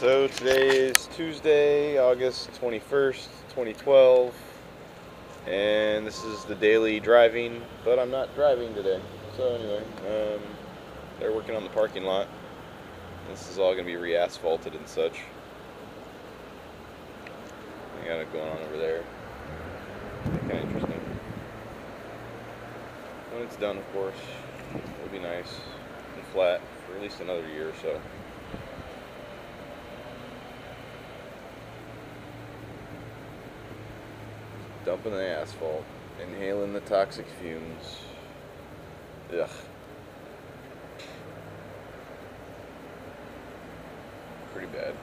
So today is Tuesday, August 21st, 2012, and this is the daily driving, but I'm not driving today. So anyway, they're working on the parking lot. This is all going to be re-asphalted and such. They got it going on over there. Kind of interesting. When it's done, of course, it'll be nice and flat for at least another year or so. Dumping the asphalt, inhaling the toxic fumes. Ugh. Pretty bad.